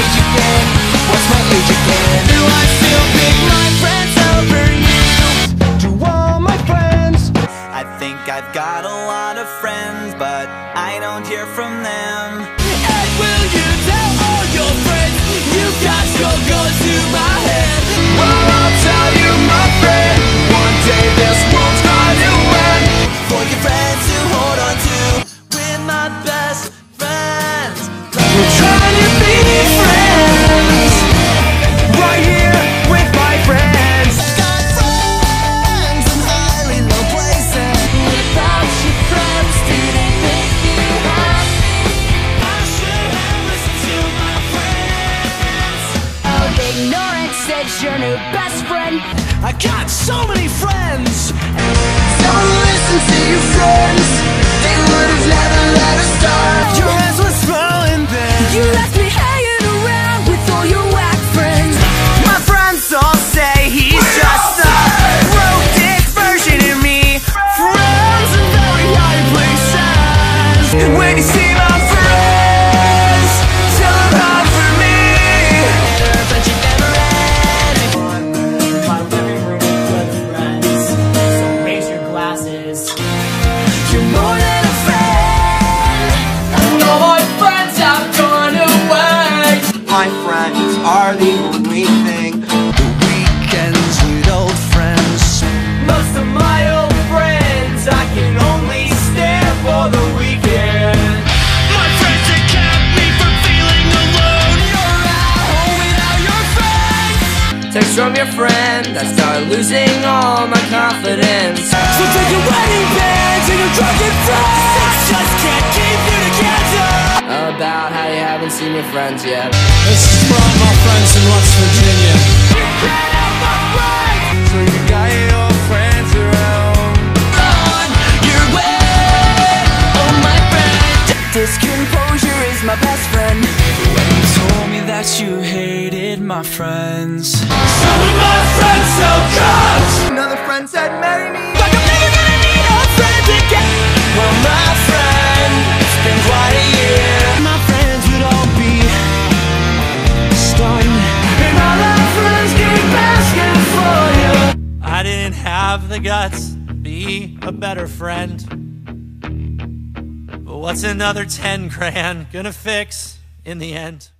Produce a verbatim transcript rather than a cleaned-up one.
age again? What's my age again? Do I still pick my friends over you? Do all my friends? I think I've got a lot of friends, but I don't hear from them. And will you tell all your friends you got your gun to my head? Well, I'll tell you, my friend, one day this world's gonna end. For your friends to hold on to, with my best friends, we're trying to be friends, right here with my friends. Got friends in highly low places. What about your friends? Did they make you happy? I should have listened to my friends. Oh, ignorance is your new best friend. I got so many friends. Don't listen to your friends. They would have never let us start. Your ass was throwing them. You left me hanging around with all your whack friends. My friends all say he's we just a broke dick version of me. Friends in very high places. And when you see my friends, tell them all for me. Better but you never had it. My living room full of friends, so raise your glasses. You're more than a friend. All my friends have gone away. My friends are the only thing. The weekends with old friends. Most of my old friends I can only stand for the weekend. My friends that kept me from feeling alone. You're at home without your friends. Text from your friend, I start losing all my confidence. So take your wedding band to your drunken friends. I just can't keep you together. About how you haven't seen your friends yet. This is from our friends in West Virginia. You ran out my life. So you got your friends around. On your way, oh my friend. Discomposure is my best friend. When you told me that you hated my friends. Some of my friends sell drugs. Another friend said marry me. Like I'm never gonna need a friend again. Well, my friend, it's been quite a year. My friends would all be stunned. And all our friends came asking for you. I didn't have the guts to be a better friend. But what's another ten grand gonna fix in the end?